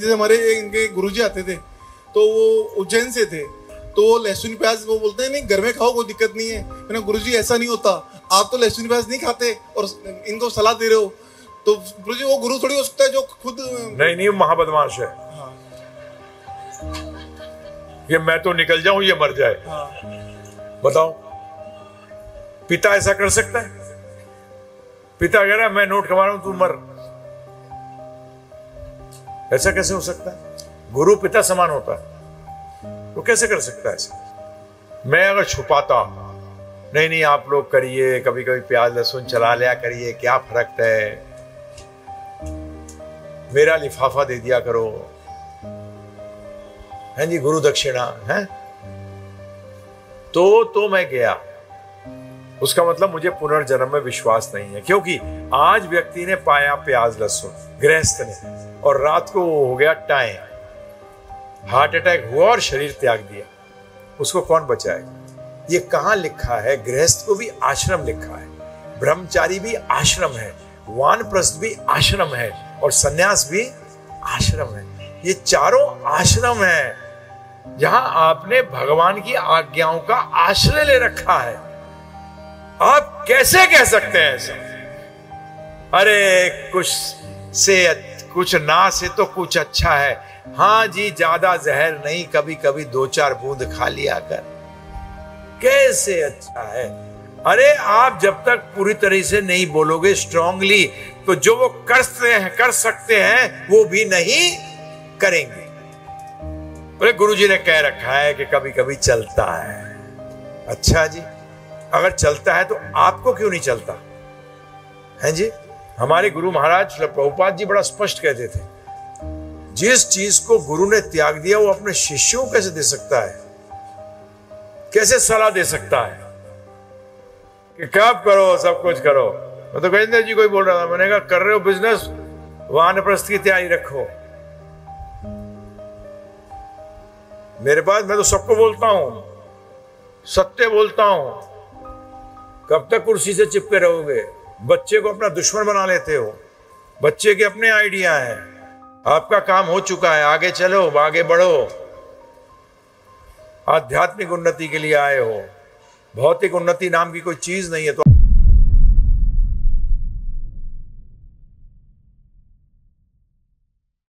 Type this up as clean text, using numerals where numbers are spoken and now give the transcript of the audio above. जैसे हमारे इनके गुरुजी आते थे तो वो उज्जैन से थे, तो वो लहसुन प्याज वो बोलते हैं नहीं घर में खाओ कोई दिक्कत नहीं है। मैंने गुरुजी ऐसा नहीं होता, आप तो लहसुन प्याज नहीं खाते और इनको सलाह दे रहे हो। तो गुरुजी वो गुरु थोड़ी हो सकता है जो खुद नहीं महाबदमाश है। हाँ। ये मैं तो निकल जाऊं ये मर जाए। हाँ। बताओ पिता ऐसा कर सकता है? पिता कह रहा मैं नोट कमा रहा हूं तू मर, ऐसा कैसे हो सकता है? गुरु पिता समान होता है, वो कैसे कर सकता है ऐसा? मैं अगर छुपाता नहीं नहीं आप लोग करिए कभी कभी प्याज लहसुन चला लिया करिए क्या फर्क है, मेरा लिफाफा दे दिया करो, हैं जी गुरु दक्षिणा है। तो मैं गया, उसका मतलब मुझे पुनर्जन्म में विश्वास नहीं है, क्योंकि आज व्यक्ति ने पाया प्याज लहसुन गृहस्थ ने और रात को हो गया टाइम, हार्ट अटैक हुआ और शरीर त्याग दिया, उसको कौन बचाएगा? ये कहाँ लिखा है? गृहस्थ को भी आश्रम लिखा है, ब्रह्मचारी भी आश्रम है, वानप्रस्थ भी आश्रम है और सन्यास भी आश्रम है। ये चारों आश्रम है जहां आपने भगवान की आज्ञाओं का आश्रय ले रखा है। आप कैसे कह सकते हैं ऐसा? अरे कुछ से कुछ ना से तो कुछ अच्छा है, हाँ जी ज्यादा जहर नहीं, कभी कभी दो चार बूंद खा लिया कर, कैसे अच्छा है। अरे आप जब तक पूरी तरह से नहीं बोलोगे स्ट्रांगली तो जो वो कर सकते हैं वो भी नहीं करेंगे। अरे गुरुजी ने कह रखा है कि कभी कभी चलता है, अच्छा जी अगर चलता है तो आपको क्यों नहीं चलता है जी? हमारे गुरु महाराज श्री प्रभुपाद जी बड़ा स्पष्ट कहते थे, जिस चीज को गुरु ने त्याग दिया वो अपने शिष्यों को कैसे दे सकता है, कैसे सलाह दे सकता है कि कब करो सब कुछ करो। मैं तो गोविंद जी को ही बोल रहा था, मैंने कहा कर रहे हो बिजनेस वानप्रस्थ की तैयारी रखो। मेरे पास मैं तो सबको बोलता हूं, सत्य बोलता हूं, कब तक कुर्सी से चिपके रहोगे? बच्चे को अपना दुश्मन बना लेते हो, बच्चे के अपने आइडिया हैं, आपका काम हो चुका है आगे चलो आगे बढ़ो, आध्यात्मिक उन्नति के लिए आए हो, भौतिक उन्नति नाम की कोई चीज नहीं है। तो